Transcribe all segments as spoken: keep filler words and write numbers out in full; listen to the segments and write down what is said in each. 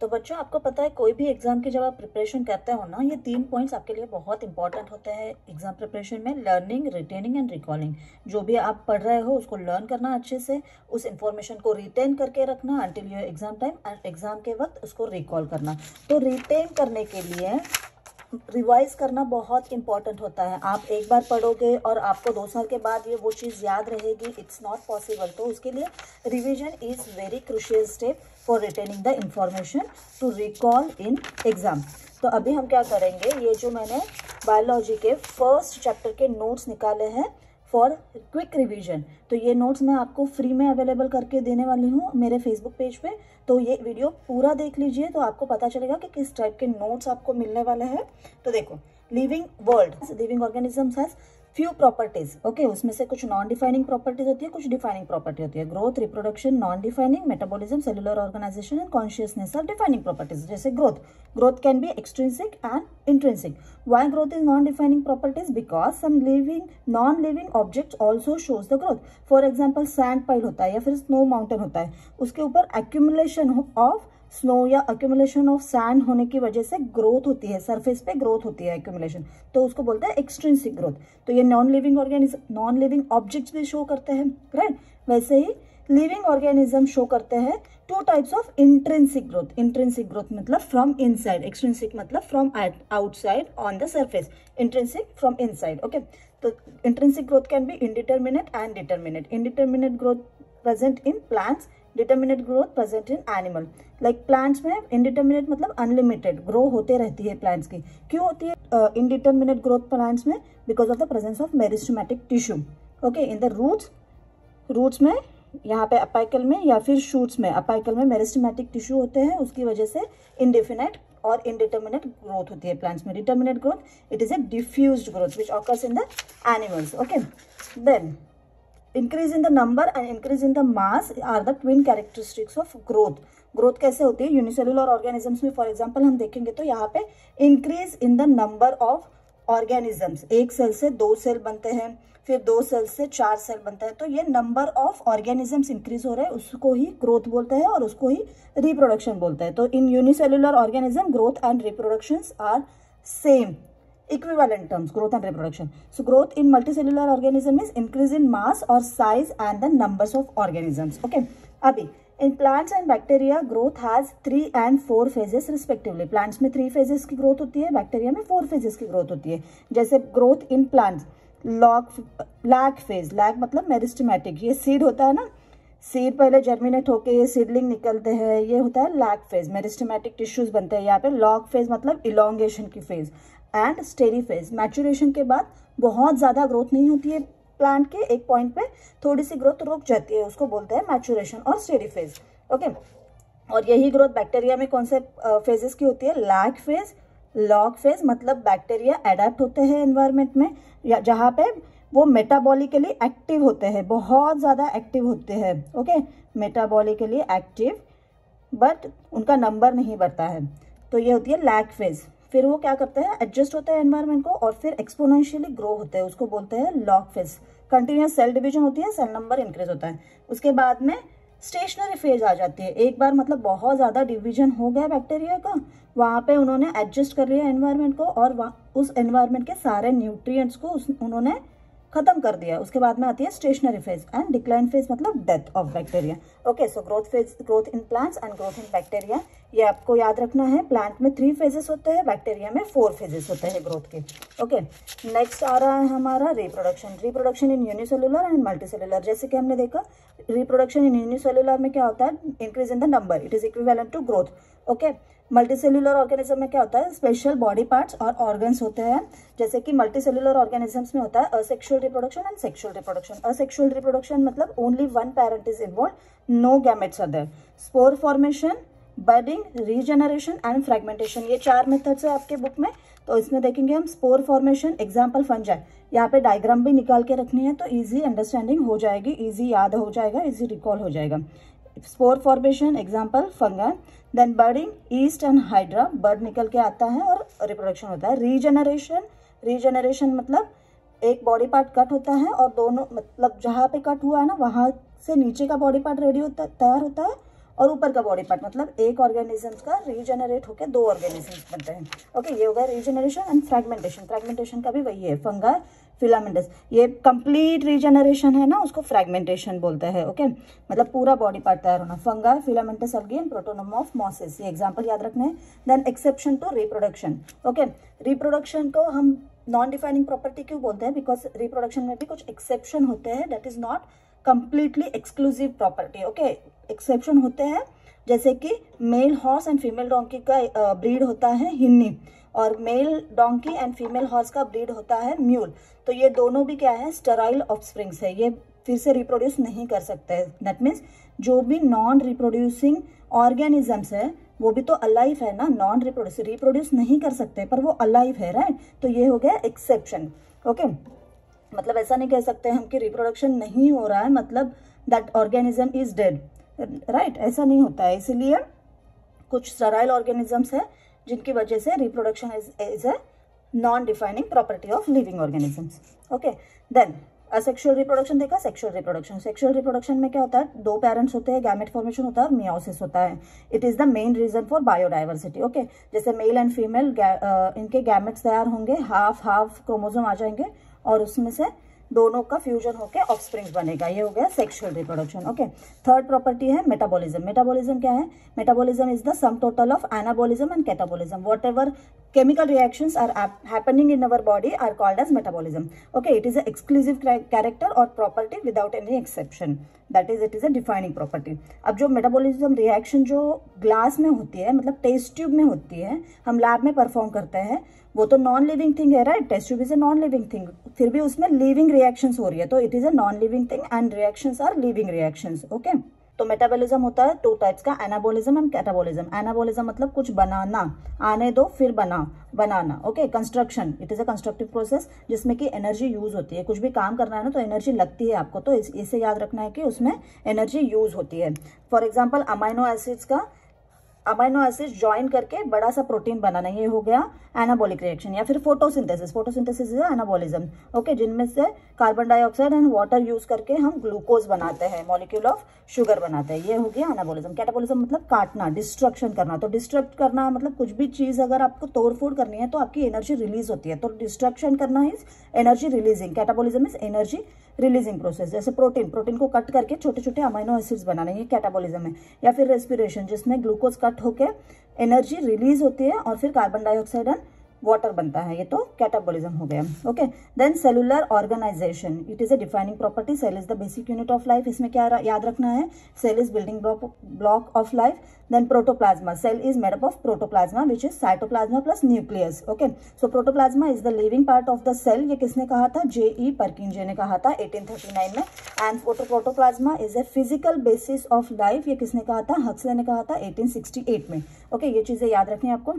तो बच्चों आपको पता है कोई भी एग्जाम की जब आप प्रिपरेशन करते हो ना, ये तीन पॉइंट्स आपके लिए बहुत इंपॉर्टेंट होते हैं एग्जाम प्रिपरेशन में, लर्निंग, रिटेनिंग एंड रिकॉलिंग। जो भी आप पढ़ रहे हो उसको लर्न करना अच्छे से, उस इंफॉर्मेशन को रिटेन करके रखना until your exam time, and exam के वक्त उसको रिकॉल करना। तो रिटेन करने के लिए रिवाइज करना बहुत इंपॉर्टेंट होता है। आप एक बार पढ़ोगे और आपको दो साल के बाद ये वो चीज़ याद रहेगी, इट्स नॉट पॉसिबल। तो उसके लिए revision is very crucial step for retaining the information to recall in exam. तो अभी हम क्या करेंगे, ये जो मैंने बायोलॉजी के फर्स्ट चैप्टर के नोट्स निकाले हैं फॉर क्विक रिवीजन, तो ये नोट्स मैं आपको फ्री में अवेलेबल करके देने वाली हूँ मेरे फेसबुक पेज पे। तो ये वीडियो पूरा देख लीजिए तो आपको पता चलेगा कि किस टाइप के नोट्स आपको मिलने वाले हैं। तो देखो, living world, living organisms has few properties, okay, उसमें से कुछ नॉन डिफाइनिंग प्रॉपर्टीज होती है, कुछ डिफाइनिंग प्रॉपर्टी होती है। Growth, reproduction, non defining, metabolism, cellular organisation and consciousness are defining properties. जैसे growth, growth can be extrinsic and intrinsic. Why growth is non defining properties? Because some living non living objects also shows the growth. For example sand pile होता है या फिर snow mountain होता है, उसके ऊपर accumulation of snow या accumulation of sand होने की वजह से ग्रोथ होती है, सरफेस पे ग्रोथ होती है एक्यूमुलेशन, तो उसको बोलते हैं एक्सट्रिंसिक ग्रोथ। तो ये non living organism, non living objects भी शो करते हैं, राइट। वैसे ही लिविंग ऑर्गेनिज्म शो करते हैं two types of intrinsic growth. Intrinsic growth मतलब फ्रॉम इनसाइड, एक्सट्रिंसिक मतलब from outside on the surface, intrinsic from inside, okay. तो intrinsic growth can be indeterminate and determinate. Indeterminate growth present in plants, determinate growth present in animal. Like plants में indeterminate मतलब unlimited grow होते रहती है plants की। क्यों होती है इनडिटर्मिनेट ग्रोथ प्लांट्स में? Because of the presence of meristematic tissue, okay, in the roots, roots में यहाँ पे अपाइकल में या फिर शूट्स में, अपाइकल में मेरिस्टेमेटिक टिश्यू होते हैं, उसकी वजह से इनडिफिनाइट और इनडिटर्मिनेट ग्रोथ होती है प्लांट्स में। Determinate growth it is a diffused growth which occurs in the animals, okay. Then increase in the number and increase in the mass are the twin characteristics of growth. Growth कैसे होती है unicellular organisms में? For example हम देखेंगे तो यहाँ पे increase in the number of organisms, एक सेल से दो सेल बनते हैं, फिर दो सेल से चार सेल बनता है, तो ये नंबर ऑफ ऑर्गेनिजम्स इंक्रीज हो रहे हैं, उसको ही ग्रोथ बोलते हैं और उसको ही रिप्रोडक्शन बोलते हैं। तो in unicellular organism growth and reproduction are same, equivalent terms, growth and reproduction. So growth in multicellular organism is increase in mass or size and the numbers of organisms, okay. Abhi in plants and bacteria growth has three and four phases respectively. Plants में three phases की growth होती है, bacteria में four phases की growth होती है। जैसे growth in plants lag lag phase, lag मतलब मेरिस्टेमेटिक, ये seed होता है ना, सीड पहले जर्मिनेट होके ये सीडलिंग निकलते हैं, ये होता है लैग फेज, मेरिस्टेमेटिक टिश्यूज बनते हैं यहाँ पे। लॉग फेज मतलब इलोंगेशन की फेज, एंड स्टेरी फेज, मैच्योरेशन के बाद बहुत ज़्यादा ग्रोथ नहीं होती है प्लांट के, एक पॉइंट पे थोड़ी सी ग्रोथ रुक जाती है, उसको बोलते हैं मैच्योरेशन और स्टेरी फेज, ओके। और यही ग्रोथ बैक्टीरिया में कौन से फेजेस की होती है? लैग फेज, लॉग फेज मतलब बैक्टीरिया एडेप्ट होते हैं एनवायरमेंट में, या जहाँ पे वो मेटाबॉलिकली एक्टिव होते हैं, बहुत ज़्यादा एक्टिव होते हैं, ओके, मेटाबॉलिकली एक्टिव, बट उनका नंबर नहीं बढ़ता है, तो ये होती है लैग फेज। फिर वो क्या करते हैं, एडजस्ट होता है एनवायरनमेंट को और फिर एक्सपोनेंशियली ग्रो होते हैं, उसको बोलते हैं log phase. Continuous cell division होती है, सेल नंबर इंक्रीज होता है। उसके बाद में स्टेशनरी फेज आ जाती है, एक बार मतलब बहुत ज़्यादा डिवीजन हो गया बैक्टीरिया का, वहाँ पे उन्होंने एडजस्ट कर लिया एनवायरनमेंट को और उस एनवायरनमेंट के सारे न्यूट्रिएंट्स को उन्होंने खत्म कर दिया। उसके बाद में आती है stationary phase and decline phase मतलब death of bacteria, okay. So growth phase, growth in plants and growth in bacteria, ये आपको याद रखना है। प्लांट में थ्री फेजेस होते हैं, बैक्टीरिया में फोर फेजेस होते हैं ग्रोथ के, ओके। नेक्स्ट आ रहा है हमारा reproduction. Reproduction in unicellular and multicellular, जैसे कि हमने देखा रिप्रोडक्शन इन यूनिसेलुलर में क्या होता है, increase in the number, it is equivalent to growth, okay. Multicellular organism में क्या होता है, स्पेशल बॉडी पार्ट्स और ऑर्गन्स होते हैं, जैसे कि मल्टीसेलुलर ऑर्गेनिजम्स में होता है asexual reproduction and sexual reproduction. Asexual reproduction मतलब only one parent is involve, no gametes are there. Spore formation, budding, regeneration and fragmentation, ये चार मेथड्स है आपके बुक में, तो इसमें देखेंगे हम स्पोर फॉर्मेशन, एग्जाम्पल फंजाई। यहाँ पे डायग्राम भी निकाल के रखनी है तो ईजी अंडरस्टैंडिंग हो जाएगी, ईजी याद हो जाएगा, ईजी रिकॉल हो जाएगा। Spore formation example fungi, then budding, yeast and hydra, bud निकल के आता है और रिप्रोडक्शन होता है। रीजनरेशन, रीजनरेशन मतलब एक बॉडी पार्ट कट होता है और दोनों मतलब जहाँ पे कट हुआ है ना वहाँ से नीचे का बॉडी पार्ट रेडी होता, तैयार होता है और ऊपर का बॉडी पार्ट, मतलब एक ऑर्गेनिजम्स का रीजनरेट होकर दो ऑर्गेनिजम्स बनते हैं। ओके, ये होगा रीजनरेशन एंड फ्रैगमेंटेशन। फ्रैगमेंटेशन का भी वही है, फंगा फिलामेंटस, ये कंप्लीट रीजनरेशन है ना, उसको फ्रैगमेंटेशन बोलते हैं। ओके, मतलब पूरा बॉडी पार्ट तैयार होना। Fungi filamentous algae and protonema of mosses, ये एग्जाम्पल याद रखना है। Then exception to reproduction. Okay, reproduction को हम नॉन डिफाइनिंग प्रॉपर्टी क्यों बोलते हैं? बिकॉज रिप्रोडक्शन में भी कुछ एक्सेप्शन होते हैं, that is not completely exclusive property. Okay, exception होते हैं जैसे कि male horse and female donkey का ब्रीड होता है हिन्नी, और male donkey and female horse का ब्रीड होता है म्यूल। तो ये दोनों भी क्या है, स्टराइल ऑफस्प्रिंग्स है, ये फिर से रिप्रोड्यूस नहीं कर सकते। दैट मीन्स जो भी नॉन रिप्रोड्यूसिंग ऑर्गेनिजम्स है वो भी तो अलाइव है ना, नॉन रिप्रोड्यूस रिप्रोड्यूस नहीं कर सकते पर वो अलाइव है, राइट। तो ये हो गया एक्सेप्शन। ओके, मतलब ऐसा नहीं कह सकते हम कि रिप्रोडक्शन नहीं हो रहा है, मतलब that organism is dead, right, ऐसा नहीं होता है। इसीलिए कुछ स्टराइल ऑर्गेनिजम्स है जिनकी वजह से reproduction is a non defining property of living organisms. Okay, then asexual reproduction देखा, सेक्सुअल रिप्रोडक्शन। सेक्सुअल रिप्रोडक्शन में क्या होता है, दो पेरेंट्स होते हैं, गैमेट फॉर्मेशन होता है और मियोसिस होता है। It is the main reason for biodiversity. Okay, जैसे मेल एंड फीमेल इनके गैमेट्स तैयार होंगे, हाफ हाफ क्रोमोसोम आ जाएंगे और उसमें से दोनों का फ्यूजन होकर ऑफस्प्रिंग्स बनेगा। ये हो गया sexual reproduction. Okay, third property है मेटाबॉलिज्म। मेटाबॉलिज्म क्या है? Metabolism is the sum total of anabolism and catabolism. Whatever chemical reactions are happening in our body are called as metabolism. Okay, it is an exclusive character or property without any exception, that is it is a defining property. अब जो metabolism reaction जो glass में होती है, मतलब test tube में होती है, हम lab में perform करते हैं, वो तो non living thing है, right? Test tube is a non living thing, फिर भी उसमें living reactions हो रही है, तो it is a non living thing and reactions are living reactions. Okay, तो मेटाबॉलिज्म होता है टू टाइप्स का, एनाबॉलिज्म एंड कैटाबॉलिज्म। एनाबॉलिज्म मतलब कुछ बनाना, आने दो फिर बना बनाना। Okay, construction, it is a constructive process जिसमें कि एनर्जी यूज होती है, कुछ भी काम करना है ना तो एनर्जी लगती है आपको, तो इसे याद रखना है कि उसमें एनर्जी यूज होती है। फॉर एग्जाम्पल अमाइनो एसिड्स का अमाइनो एसिड ज्वाइन करके बड़ा सा प्रोटीन बनाना, ये हो गया एनाबॉलिक रिएक्शन। या फिर photosynthesis, photosynthesis is anabolism. Okay, जिनमें से carbon dioxide and water use करके हम ग्लूकोज बनाते हैं, मॉलिक्यूल ऑफ शुगर बनाते हैं, ये हो गया एनाबॉलिज्म। कैटाबॉलिज्म मतलब काटना, डिस्ट्रक्शन करना, तो डिस्ट्रक्ट करना मतलब कुछ भी चीज अगर आपको तोड़फोड़ करनी है तो आपकी एनर्जी रिलीज होती है, तो डिस्ट्रक्शन करना is energy releasing, catabolism is energy releasing process. जैसे प्रोटीन, प्रोटीन को कट करके छोटे छोटे अमाइनो एसिड्स बनाना, ये कैटाबॉलिज्म है। या फिर रेस्पिरेशन, जिसमें ग्लूकोज कट होके एनर्जी रिलीज होती है और फिर कार्बन डाइऑक्साइड एंड वाटर बनता है, ये तो कैटाबॉलिज्म हो गया। Okay, then cellular organisation, it is a defining property. Cell is the basic unit of life, इसमें क्या याद रखना है, cell is building block of life. Then प्रोटोप्लाज्मा, cell is made up of प्रोटोप्लाज्मा which is cytoplasm plus nucleus. Okay, so प्रोटोप्लाज्मा is the living part of the cell, ये किसने कहा था, जे ई पर्किंजे ने कहा था एटीन थर्टी नाइन में। And प्रोटोप्लाज्मा is a physical basis of life, ये किसने कहा था, हक्सले ने कहा था एटीन सिक्सटी एट में। ओके, ये चीजें याद रखनी है आपको।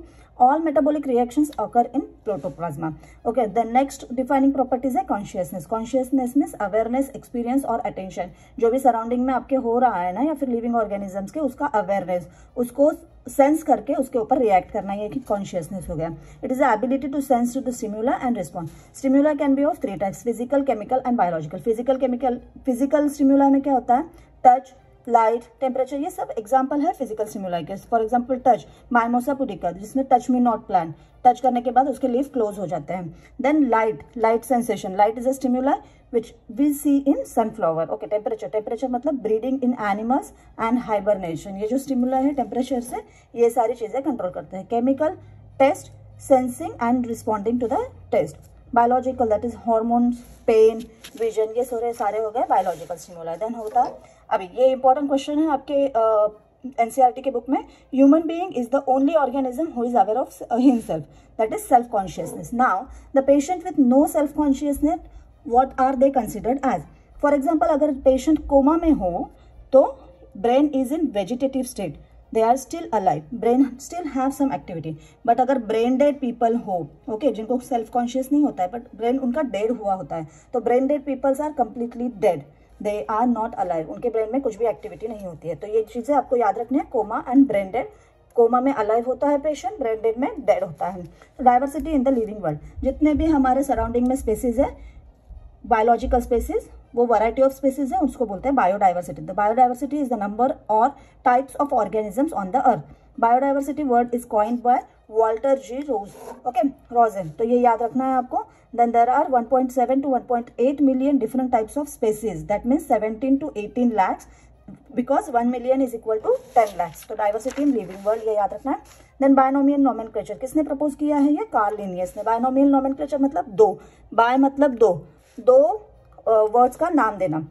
All metabolic reactions occur in protoplasma. Okay, the next defining property is consciousness. Consciousness means awareness, experience और attention. जो भी surrounding में आपके हो रहा है ना या फिर living organisms के, उसका awareness, उसको सेंस करके उसके ऊपर रिएक्ट करना, ये कि कॉन्शियसनेस हो गया। It is ability to sense to the stimuli and response. Stimuli can be of three types, physical, chemical and biological. Physical chemical physical stimuli में क्या होता है, टच, लाइट, टेम्परेचर, ये सब एग्जाम्पल है फिजिकल स्टिम्यूलाई के। For example touch, mimosa pudica, जिसमें touch me not plant, touch करने के बाद उसके लीफ क्लोज हो जाते हैं। Then light, light sensation, light is a stimuli which we see in sunflower. Okay, temperature, temperature मतलब breeding in animals and hibernation, ये जो स्टिम्यूलाई है टेम्परेचर से ये सारी चीजें कंट्रोल करते हैं। Chemical, taste, sensing and responding to the taste. Biological, that is hormones, pain, vision, ये सारे सारे हो गए बायोलॉजिकल स्टिमुलाई। देन होता है, अभी ये इंपॉर्टेंट क्वेश्चन है आपके एनसीईआरटी के बुक में, human being is the only organism who is aware of himself, that is self consciousness. Now the patient with no self consciousness, what are they considered as? For example अगर patient coma में हो तो brain is in vegetative state, they are still alive, brain still have some activity. But अगर brain dead people हो, okay okay, जिनको self conscious नहीं होता है बट ब्रेन उनका डेड हुआ होता है, तो brain dead peoples are completely dead, they are not alive, उनके ब्रेन में कुछ भी एक्टिविटी नहीं होती है। तो ये चीज़ें आपको याद रखनी है, coma and brain dead. Coma में अलाइव होता है पेशेंट, ब्रेन डेड में डेड होता है। Diversity in the living world, जितने भी हमारे सराउंडिंग में स्पेसीज है, बायोलॉजिकल स्पेसीज, वो वैरायटी ऑफ स्पीसीज है, उसको बोलते हैं biodiversity. The biodiversity is the number और types of organisms on the earth. Biodiversity word is coined by Walter G Rose, okay, Rosen. तो ये याद रखना है आपको. Then there are one point seven to one point eight million different types of species. That means seventeen to eighteen lakhs because one million is equal to ten lakhs. तो diversity in living world ये याद रखना है. Then binomial nomenclature किसने propose किया है? ये Carl Linnaeus ने. बायनोमियल नोमेनक्लेचर मतलब दो, बाय मतलब दो, दो वर्ड्स uh, का नाम देना.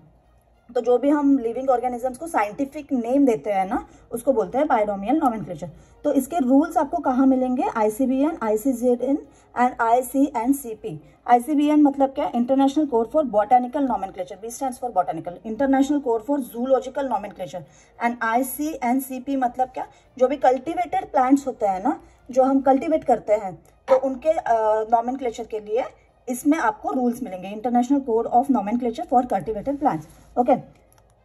तो जो भी हम लिविंग ऑर्गेनिजम्स को साइंटिफिक नेम देते हैं ना, उसको बोलते हैं बायनोमियल नोमेनक्लेचर. तो इसके रूल्स आपको कहाँ मिलेंगे? I C B N, I C Z N and I C and C P. I C B N मतलब क्या? International code for botanical nomenclature. B stands for botanical. International code for zoological nomenclature. And I C and C P मतलब क्या? जो भी cultivated plants होते हैं ना, जो हम कल्टिवेट करते हैं, तो उनके नोमेनक्लेचर uh, के लिए इसमें आपको रूल्स मिलेंगे. International code of nomenclature for cultivated plants. Okay,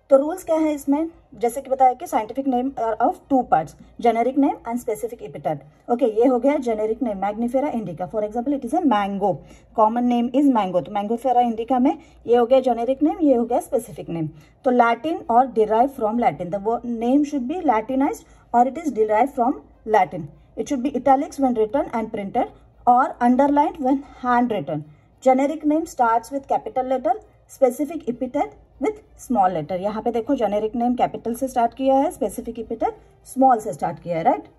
तो रूल्स क्या है इसमें? जैसे कि बताया कि scientific name are of two parts, generic name and specific epithet. Okay, ये हो गया generic name. Mangifera indica for example, it is a mango. Common name is mango. तो मैंगोफेरा इंडिका में ये हो गया जेनेरिक नेम, ये हो गया स्पेसिफिक नेम. तो लैटिन और derive from Latin. The name should be लैटिनाइज्ड और it is derive from Latin. It should be italics when written and printed और underlined when hand written. Generic name starts with capital letter, specific epithet with small letter. यहाँ पे देखो generic name capital से start किया है, specific epithet small से start किया है, right?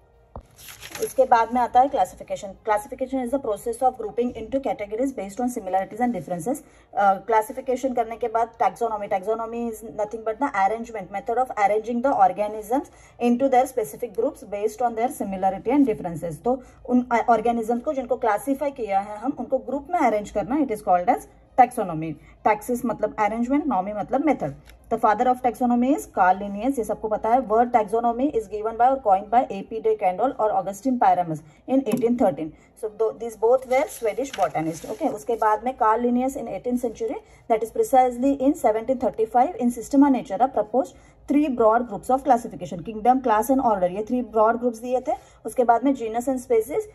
उसके बाद में आता है classification. Classification is the process of grouping into categories based on similarities and differences. Uh, classification करने के बाद taxonomy. Taxonomy is nothing but the arrangement, method of arranging the organisms into their specific groups based on their similarity and differences. तो उन organisms को जिनको classify किया है हम, उनको group में arrange करना, it is called as taxonomy. Taxis मतलब arrangement, nomy मतलब method. The father of taxonomy is Carl Linnaeus. ये सबको पता है. Word taxonomy is given by or coined by A P de Candolle और Augustin Pyramus in eighteen thirteen. So these both were Swedish botanists. Okay. उसके बाद में Carl Linnaeus in eighteenth century, that is precisely in seventeen thirty-five, in Systema Naturae proposed three broad groups of classification: kingdom, class and order. ये three broad groups दिए थे. उसके बाद में genus and species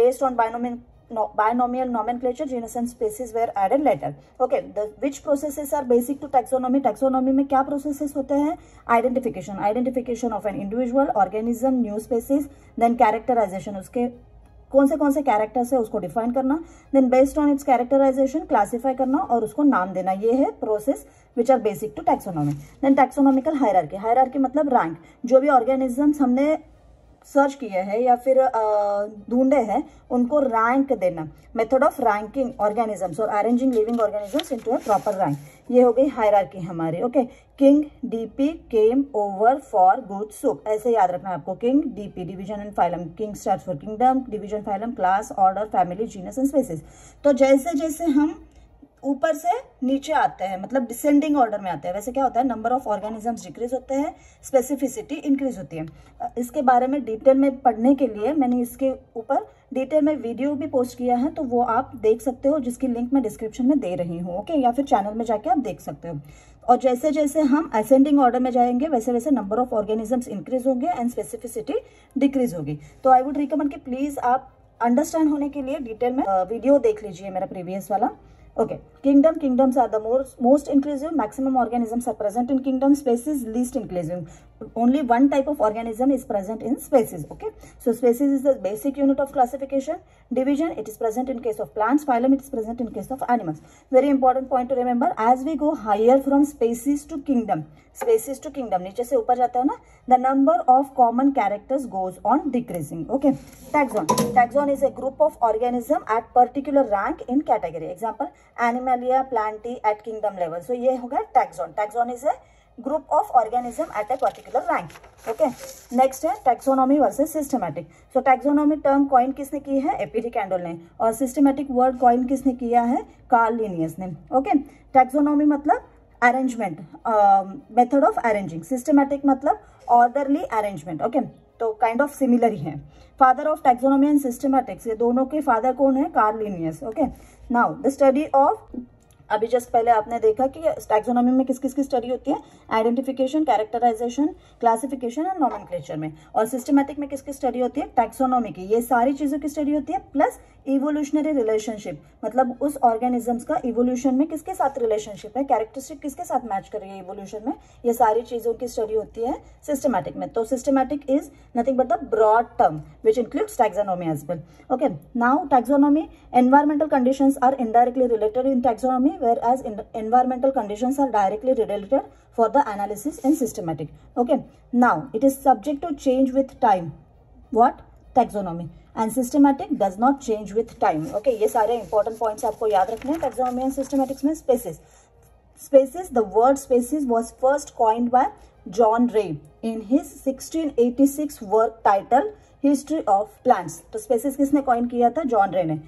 based on binomial No, binomial nomenclature, genus and species were added later. Okay, the which processes are basic to taxonomy? Taxonomy में क्या processes होते हैं? Identification, identification of an individual, organism, new species, then characterization, उसके कौन से कौन से characters है उसको डिफाइन करना, then based on its characterisation classify करना और उसको नाम देना. ये है process which are basic to taxonomy. Then taxonomical hierarchy. Hierarchy मतलब रैंक. जो भी ऑर्गेनिजम्स हमने सर्च किए हैं या फिर ढूंढे हैं, उनको रैंक देना. मेथड ऑफ रैंकिंग ऑर्गेनिजम्स और arranging living organisms into a proper rank. ये हो गई हायरार्की हमारी. Okay, king DP came over for good soup. ऐसे याद रखना है आपको. King DP, division and phylum. King stands for kingdom, division phylum class, order, family, genus and species. तो जैसे जैसे हम ऊपर से नीचे आते हैं, मतलब डिसेंडिंग ऑर्डर में आते हैं, वैसे क्या होता है, नंबर ऑफ ऑर्गेनिजम्स डिक्रीज होते हैं, स्पेसिफिसिटी इंक्रीज होती है. इसके बारे में डिटेल में पढ़ने के लिए मैंने इसके ऊपर डिटेल में वीडियो भी पोस्ट किया है, तो वो आप देख सकते हो, जिसकी लिंक मैं डिस्क्रिप्शन में दे रही हूँ. ओके, या फिर चैनल में जाके आप देख सकते हो. और जैसे जैसे हम असेंडिंग ऑर्डर में जाएंगे, वैसे वैसे नंबर ऑफ ऑर्गेनिजम्स इंक्रीज होंगे एंड स्पेसिफिसिटी डिक्रीज होगी. तो आई वुड रिकमेंड कि प्लीज़ आप अंडरस्टैंड होने के लिए डिटेल में वीडियो देख लीजिए, मेरा प्रीवियस वाला. Okay, kingdom, kingdoms are the most most inclusive. Maximum organisms are present in kingdom. Species least inclusive. Only one type of organism is present in species. Okay, so species is the basic unit of classification. Division, it is present in case of plants. Phylum, it is present in case of animals. Very important point to remember. As we go higher from species to kingdom, species to kingdom, नीचे से ऊपर जाता है ना, the number of common characters goes on decreasing. Okay, taxon. Taxon is a group of organism at particular rank in category. Example, Animalia, Plantae at kingdom level. So ये होगा taxon. Taxon is a group of organism at a particular rank. Okay. Next है taxonomy versus systematic. So taxonomy term coin किसने की है? A P de Candolle ने. और systematic word coin किसने किया है? Carl Linnaeus ने. Okay. Taxonomy मतलब arrangement, method of arranging. Systematic मतलब orderly arrangement. Okay. तो काइंड ऑफ सिमिलर ही है. Father of taxonomy and systematics, ये दोनों के फादर कौन है? Carl Linnaeus. Okay, now the study of अभी जस्ट पहले आपने देखा कि टैक्सोनॉमी में किस किस की स्टडी होती है, आइडेंटिफिकेशन, कैरेक्टराइजेशन, क्लासिफिकेशन और नॉमेनक्लेचर में, और सिस्टमैटिक में किसकी स्टडी होती है, टैक्सोनॉमी की, ये सारी चीज़ों की स्टडी होती है, प्लस इवोल्यूशनरी रिलेशनशिप, मतलब उस ऑर्गेनिजम्स का इवोल्यूशन में किसके साथ रिलेशनशिप है, कैरेक्टरिस्टिक किसके साथ मैच कर रही है इवोल्यूशन में, ये सारी चीज़ों की स्टडी होती है सिस्टमैटिक में. तो systematic is nothing but the broad term which includes taxonomy as well. Okay, now taxonomy, environmental conditions are indirectly related in taxonomy whereas environmental conditions are directly related for the analysis in systematic. Okay, now it is subject to change with time. What? Taxonomy. And systematic does not change with time. Okay, ये सारे important points आपको याद रखने हैं taxonomy and systematics में. Species, species, the word species was first coined by John Ray in his sixteen eighty-six work titled History of Plants. तो species किसने coin किया था? John Ray ने.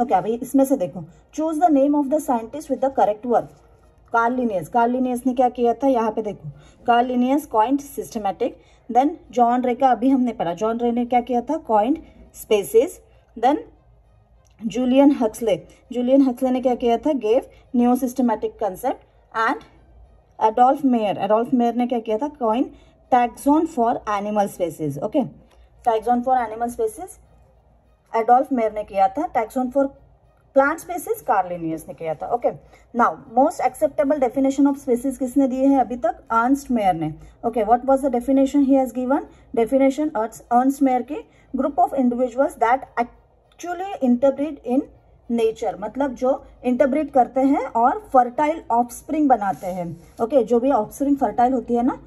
ओके okay, अभी इसमें से देखो, choose the name of the scientist with the correct word. Carl Linnaeus, Carl Linnaeus ने क्या किया था, यहाँ पे देखो, Carl Linnaeus coined systematic, then John Ray का अभी हमने पढ़ा, जॉन रे ने क्या किया था, coined species, then Julian Huxley, Julian Huxley ने क्या किया था, gave new systematic concept, and Adolf mayor, Adolf mayor ने क्या किया था, coined taxon for animal species. Okay, taxon for animal species Adolf mayor ने किया था, taxon for plant species Carl Linnaeus ने किया था. Okay, now most acceptable definition of species किसने दिए हैं अभी तक, अर्न्स्ट मेयर ने. Okay, what was the definition he has given, definition Ernst Mayr की, group of individuals that actually interbreed in nature, मतलब जो इंटरब्रीड करते हैं और फर्टाइल ऑफस्प्रिंग बनाते हैं. ओके okay, जो भी ऑफस्प्रिंग फर्टाइल होती है ना,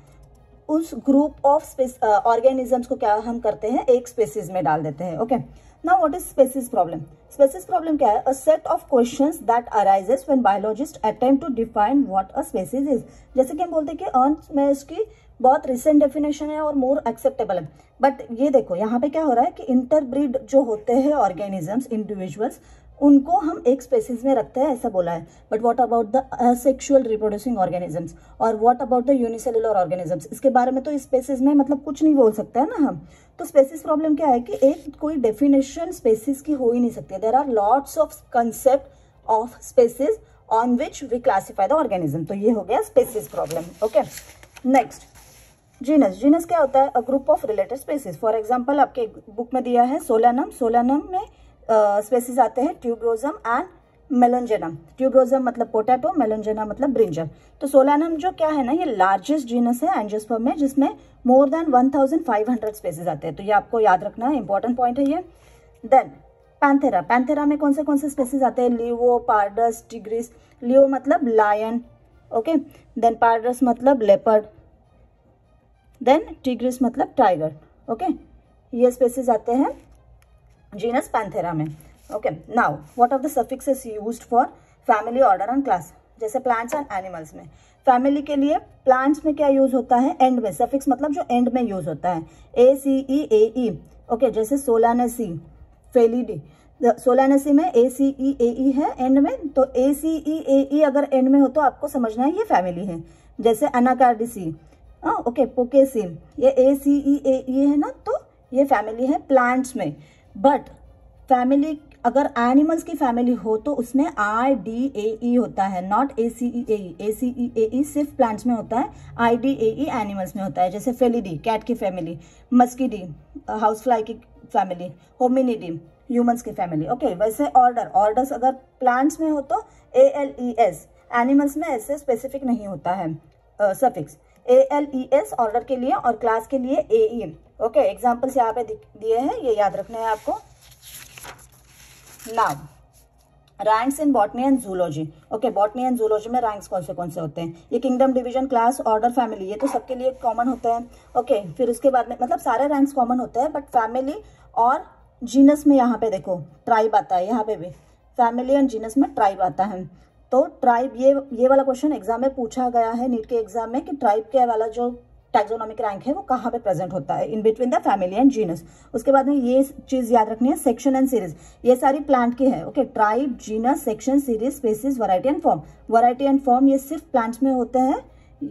उस ग्रुप ऑफ ऑर्गेनिजम्स को क्या हम करते हैं, एक स्पेसिस में डाल देते हैं. Okay okay. Now what is species problem? Species problem क्या है? A set of questions that arises when biologists attempt to define what a species is. जैसे कि हम बोलते हैं कि अर्न्स्ट मेयर की बहुत रिसेंट डेफिनेशन है और मोर एक्सेप्टेबल है, बट ये देखो यहाँ पे क्या हो रहा है कि इंटरब्रीड जो होते हैं ऑर्गेनिजम्स, इंडिविजुअल्स, उनको हम एक स्पेसीज में रखते हैं ऐसा बोला है. But what about the asexual reproducing organisms और what about the unicellular organisms, इसके बारे में तो इस स्पेसीज में मतलब कुछ नहीं बोल सकते हैं ना हम. तो स्पेसीज प्रॉब्लम क्या है कि एक कोई डेफिनेशन स्पेसीज की हो ही नहीं सकती. There are lots of concept of species on which we classify the organism. तो ये हो गया species problem. Okay, next genus. Genus क्या होता है, a group of related species. For example आपके बुक में दिया है सोलानम. सोलानम में स्पेसीज uh, आते हैं ट्यूब्रोजम एंड मेलोंजेनम. ट्यूब्रोजम मतलब पोटैटो, मेलोंजेना मतलब ब्रिंजल. तो सोलानम जो क्या है ना, ये लार्जेस्ट जीनस है एंजियोस्पर्म में, जिसमें मोर देन पंद्रह सौ स्पेसीज आते हैं. तो ये आपको याद रखना है, इंपॉर्टेंट पॉइंट है ये. Then Panthera. पैंथेरा में कौन से कौन से स्पेसीज आते हैं, लियो, पार्डस, टिग्रिस. लियो मतलब लायन, ओके, देन पार्डस मतलब लेपर्ड, देन टिग्रिस मतलब टाइगर. Okay okay? ये स्पेसीज आते हैं जीनस पैंथेरा में. Okay, now what are the suffixes used for family, order and class. जैसे प्लांट्स एंड एनिमल्स में family के लिए प्लांट्स में क्या यूज होता है, एंड में सफिक्स मतलब जो एंड में यूज होता है, A C E A E. Okay, जैसे सोलानेसी, फेलिडी. सोलानेसी में ए सी ई ए ई है एंड में, तो ए सी ई ए ई अगर एंड में हो तो आपको समझना है ये फैमिली है. जैसे अनाकार्डिसी, ओके, पोकेसी, ये ए सी ई ए ई है ना, तो ये फैमिली है प्लांट्स में. बट फैमिली अगर एनिमल्स की फैमिली हो तो उसमें आई डी ए ई होता है, not a C E A E. A C E A ई सिर्फ प्लांट्स में होता है, I D A E animals में होता है. जैसे फेलिडी कैट की फैमिली, मस्कीडी हाउस फ्लाई की फैमिली, होमिनिडी ह्यूमंस की फैमिली. ओके, वैसे ऑर्डर, ऑर्डर्स अगर प्लांट्स में हो तो A L E S. Animals में ऐसे स्पेसिफिक नहीं होता है suffix, A L E S order के लिए, और क्लास के लिए ए ई. ओके, एग्जाम्पल्स यहाँ पे दिए हैं, ये याद रखना है आपको. Now ranks in botany and zoology. Okay, botany and zoology में रैंक्स कौन से कौन से होते हैं, ये kingdom, division, class, order, family, ये तो सबके लिए कॉमन होते हैं. ओके okay, फिर उसके बाद में मतलब सारे रैंक्स कॉमन होते हैं, बट फैमिली और जीनस में यहाँ पे देखो ट्राइब आता है. यहाँ पे भी फैमिली एंड जीनस में ट्राइब आता है. तो ट्राइब ये ये वाला क्वेश्चन एग्जाम में पूछा गया है नीट के एग्जाम में, कि ट्राइब के वाला जो टैक्सोनॉमिक रैंक है वो कहाँ पे प्रेजेंट होता है, in between the family and genus. उसके बाद में ये चीज़ याद रखनी है, सेक्शन एंड सीरीज, ये सारी प्लांट की है. Okay, tribe, genus, section, series, species, variety and form. Variety and form ये सिर्फ प्लांट्स में होते हैं,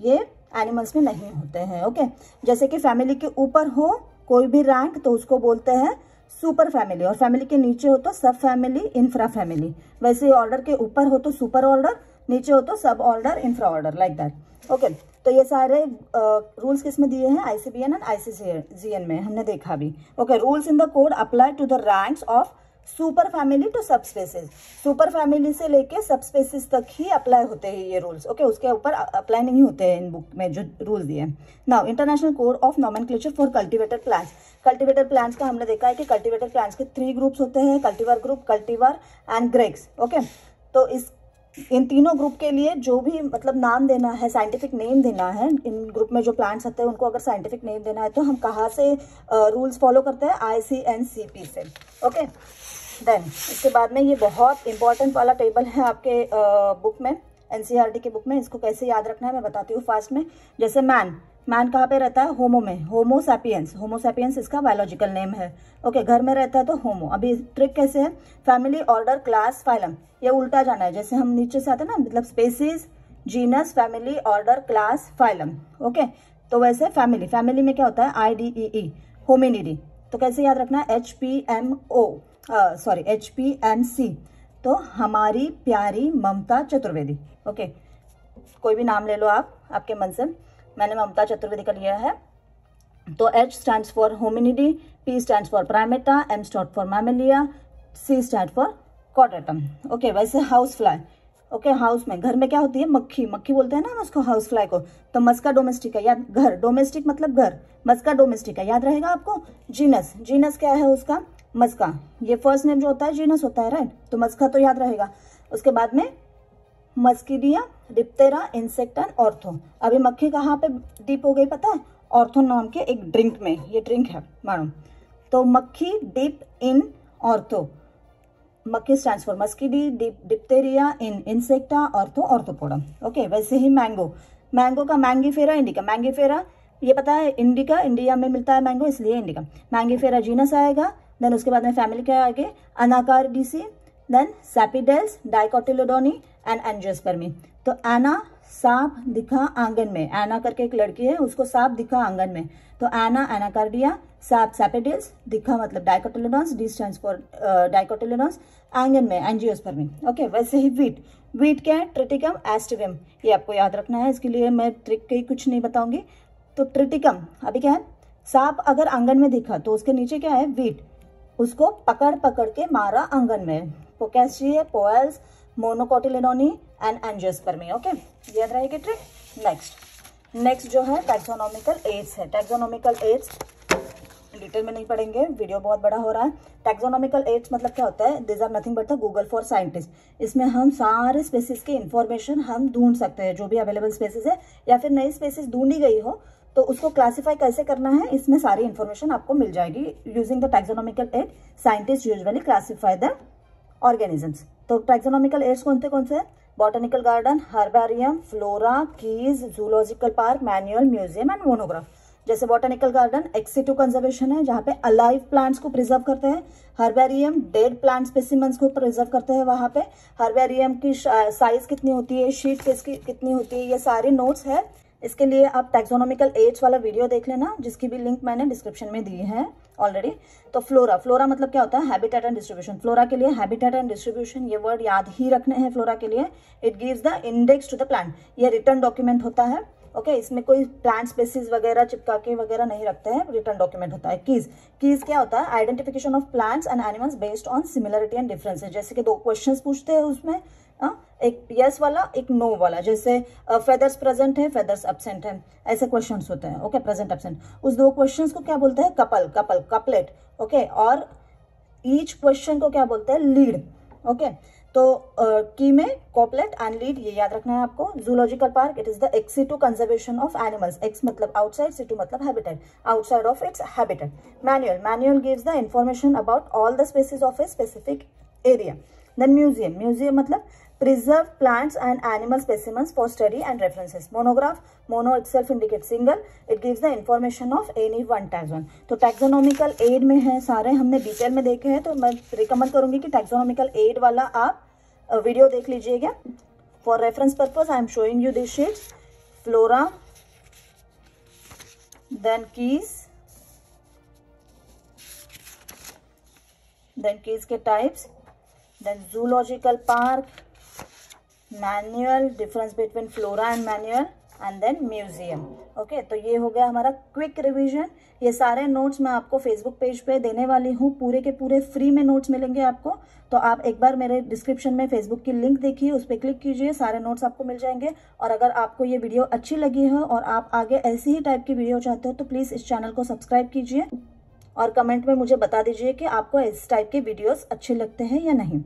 ये एनिमल्स में नहीं होते हैं. ओके, जैसे कि फैमिली के ऊपर हो कोई भी रैंक तो उसको बोलते हैं सुपर फैमिली, और फैमिली के नीचे हो तो सब फैमिली, इंफ्रा फैमिली. वैसे ऑर्डर के ऊपर हो तो सुपर ऑर्डर, नीचे हो तो suborder, infraorder, like that. Okay, तो ये सारे रूल्स uh, किस में दिए हैं, आईसीबीएन एंड आईसीजीएन में हमने देखा भी. Okay, rules in the code apply to the ranks of superfamily to subspecies. Superfamily से लेके सब स्पेसिस तक ही अप्लाई होते हैं ये रूल्स. ओके, उसके ऊपर अप्लाई नहीं होते हैं इन बुक में जो रूल्स दिए हैं. Now international code of nomenclature for cultivated plants. Cultivated plants का हमने देखा है कि कल्टीवेटेड प्लांट्स के थ्री ग्रुप्स होते हैं, cultivar group, cultivar and grex. Okay, तो इस इन तीनों ग्रुप के लिए जो भी मतलब नाम देना है, साइंटिफिक नेम देना है, इन ग्रुप में जो प्लांट्स आते हैं उनको अगर साइंटिफिक नेम देना है तो हम कहाँ से रूल्स फॉलो करते हैं, आईसीएनसीपी से. ओके, देन इसके बाद में ये बहुत इंपॉर्टेंट वाला टेबल है आपके बुक में, एनसीईआरटी की बुक में. इसको कैसे याद रखना है मैं बताती हूँ फास्ट में. जैसे मैन, मैन कहाँ पे रहता है, होमो में, होमो सैपियंस. होमो सैपियंस इसका बायोलॉजिकल नेम है. ओके, घर में रहता है तो होमो. अभी ट्रिक कैसे है, फैमिली, ऑर्डर, क्लास, फाइलम, ये उल्टा जाना है. जैसे हम नीचे से आते हैं ना, मतलब species, genus, family, order, class, phylum. Okay, तो वैसे फैमिली, फैमिली में क्या होता है, I D E E, Hominidae. तो कैसे याद रखना है, H P M O, sorry H P M C, तो हमारी प्यारी ममता चतुर्वेदी. ओके, कोई भी नाम ले लो आप आपके मन से. मैंने ममता चतुर्वेदी का लिया है. तो H stands for Hominidae, P stands for Primata, M stand for Mammalia, C stand for quadratum. Okay, वैसे हाउस फ्लाई. ओके, हाउस में, घर में क्या होती है, मक्खी, मक्खी बोलते हैं ना हम उसको, हाउस फ्लाई को. तो मस्का डोमेस्टिका, याद, घर, डोमेस्टिक मतलब घर, मस्का डोमेस्टिका याद रहेगा आपको. जीनस, जीनस क्या है उसका, मस्का, ये फर्स्ट नेम जो होता है जीनस होता है, राइट. तो मस्का तो याद रहेगा. उसके बाद में Muscidae, Diptera, insect and ortho. अभी मक्खी कहाँ पे डीप हो गई पता है, ऑर्थो नाम के एक ड्रिंक में, ये ड्रिंक है मानो. तो मक्खी डीप इन ऑर्थो, मक्खी stands for Muscidae, deep Diptera, in Insecta, ortho arthropoda. Okay, वैसे ही मैंगो, मैंगो का मैंगीफेरा इंडिका, मैंगीफेरा ये पता है इंडिका, इंडिया में मिलता है मैंगो इसलिए इंडिका. मैंगीफेरा जीनस आएगा. देन उसके बाद में फैमिली क्या आएगी, Anacardiaceae, then Sapindales, Dicotyledonae and Angiospermae. तो एना, सांप दिखा आंगन में, एना करके एक लड़की है उसको सांप दिखा आंगन में, तो एना एनाकार्डिया, सांप सैपिडेल्स, दिखा मतलब dicotyledons, D stands for dicotyledons, आंगन में एंजियोस्पर्मी. ओके, वैसे ही व्हीट, व्हीट क्या है, ट्रिटिकम एस्टिवम, ये आपको याद रखना है. इसके लिए मैं ट्रिक के कुछ नहीं बताऊंगी. तो ट्रिटिकम, अभी क्या है, सांप अगर आंगन में दिखा तो उसके नीचे क्या है, व्हीट, उसको पकड़ पकड़ के मारा आंगन में. Poaceae, Poales, Monocotyledonae and Angiospermae. Okay, याद रहेगी ट्रिक. नेक्स्ट नेक्स्ट जो है टैक्सोनॉमिकल एड्स है. टैक्सोनॉमिकल एड्स डिटेल में नहीं पढ़ेंगे, वीडियो बहुत बड़ा हो रहा है. टैक्सोनॉमिकल एड्स मतलब क्या होता है, this are nothing but the Google for scientist. इसमें हम सारे स्पेसिस की इंफॉर्मेशन हम ढूंढ सकते हैं, जो भी अवेलेबल स्पेसिस है या फिर नई स्पेसिस ढूंढी गई हो तो उसको क्लासिफाई कैसे करना है, इसमें सारी इंफॉर्मेशन आपको मिल जाएगी. Using the taxonomical aid scientist usually classify the organisms. तो टैक्सोनॉमिकल एड्स कौन से कौन से हैं, botanical garden, herbarium, flora, keys, zoological park, manual, museum and monograph. जैसे बॉटनिकल गार्डन एक्सिटू कंजर्वेशन है, जहाँ पे अलाइव प्लांट्स को प्रिजर्व करते हैं. हर्बेरियम डेड प्लांट स्पेसिमेंस को प्रिजर्व करते हैं. वहाँ पे हर्बेरियम की साइज कितनी होती है, शीट किसकी कितनी होती है, ये सारे नोट्स है. इसके लिए आप टैक्सोनॉमिकल एड्स वाला वीडियो देख लेना, जिसकी भी लिंक मैंने डिस्क्रिप्शन में दी है ऑलरेडी. तो फ्लोरा, फ्लोरा मतलब क्या होता है, हैबिटेट एंड डिस्ट्रीब्यूशन. फ्लोरा के लिए हैबिटेट एंड डिस्ट्रीब्यूशन, ये वर्ड याद ही रखने हैं फ्लोरा के लिए. It gives the index to the plant, ये रिटर्न डॉक्यूमेंट होता है. ओके okay, इसमें कोई प्लांट स्पेसीज वगैरह चिपका के वगैरह नहीं रखते हैं, रिटर्न डॉक्यूमेंट होता है. कीज, कीज क्या होता है, identification of plants and animals based on similarity and differences. जैसे कि दो क्वेश्चन पूछते हैं उसमें, आ, एक यस वाला एक नो वाला. जैसे फेदर्स प्रेजेंट है, फेदर्स एब्सेंट है, ऐसे क्वेश्चंस होते हैं. ओके, प्रेजेंट एब्सेंट, उस दो क्वेश्चंस को क्या बोलते हैं, couple, couple couplet. Okay okay, और ईच क्वेश्चन को क्या बोलते हैं, लीड. ओके okay, तो uh, की में कॉपलेट एंड लीड, ये याद रखना है आपको. Zoological park, it is the ex situ conservation of animals. Ex मतलब आउटसाइड, सिटू मतलब habitat, outside of its habitat. Manual, manual gives the information about all the species of a specific area. Then museum, museum मतलब preserve plants and animal specimens for study and references. Monograph, mono itself indicate single, it gives the information of any one taxon. तो taxonomical aid में है सारे, हमने detail में देखे हैं. तो मैं रिकमेंड करूंगी कि टैक्सोनॉमिकल एड वाला आप वीडियो देख लीजिएगा. For reference purpose I am showing you this sheets, flora, then keys, then keys के types, then zoological park, manual, difference between flora and manual and then museum. Okay, तो ये हो गया हमारा क्विक रिवीजन. ये सारे नोट्स मैं आपको फेसबुक पेज पे देने वाली हूँ, पूरे के पूरे फ्री में नोट्स मिलेंगे आपको. तो आप एक बार मेरे डिस्क्रिप्शन में फेसबुक की लिंक देखिए, उस पर क्लिक कीजिए, सारे नोट्स आपको मिल जाएंगे. और अगर आपको ये वीडियो अच्छी लगी हो और आप आगे ऐसी ही टाइप की वीडियो चाहते हो तो प्लीज़ इस चैनल को सब्सक्राइब कीजिए और कमेंट में मुझे बता दीजिए कि आपको इस टाइप के वीडियोज़ अच्छे लगते हैं या नहीं.